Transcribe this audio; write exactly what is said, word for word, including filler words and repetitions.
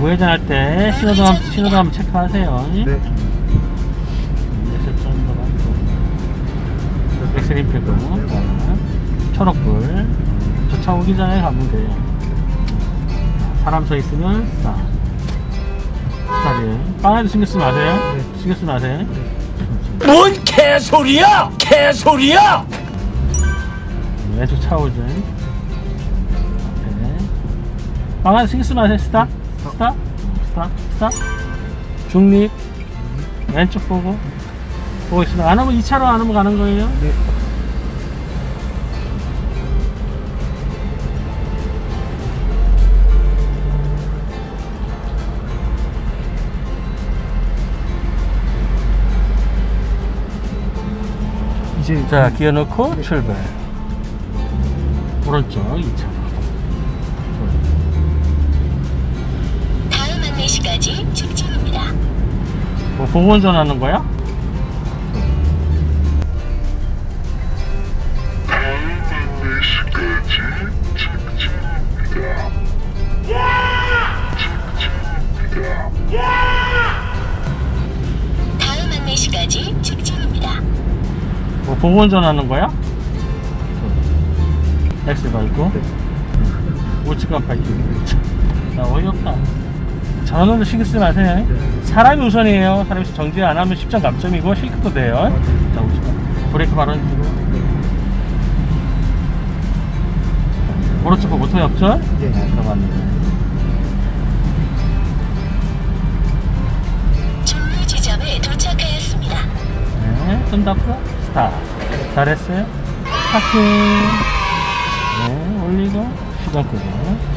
우회전할 때 신호등 한번, 신호등 한번 체크하세요. 네. 이제 좀 더 가고. 엑스림필도 초록불. 저 차 오기 전에 가면 돼요. 사람 서 있으면 스타. 스타지. 빵에도 신경 쓰지 마세요. 네. 신경 쓰지 마세요. 네. 뭔 개소리야! 개소리야! 왼쪽 차 오지. 빵에도 신경 쓰지 마세요. 스타. 스탑, 스탑, 스탑. 중립. 왼쪽 보고. 보고 있습니다. 안 오면 이 차로 안 오면 가는 거예요? 네. 이제 자, 기어 넣고 네. 출발. 오른쪽 이 차. 시까지 직진입니다. 뭐 보고 운전하는 거야? 다음 시까지 직진입니다. 직진입니다. 다음 안내 시까지 직진입니다. 뭐 보고 운전하는 거야? 엑스 밟고 우측 깜빡이. 나 어이없다. 전원으로 신경 쓰지 마세요. 네. 사람이 우선이에요. 사람이 정지 안 하면 십 점 감점이고 실격도 돼요. 아, 네. 자, 오른쪽 브레이크 발언해주고 네. 오른쪽 거 모터 역전? 네. 들어갑니다. 종료 지점에 도착하였습니다. 네, 좀 더 앞으로 스탑. 잘했어요. 파킹. 네, 올리고 시동 끄고.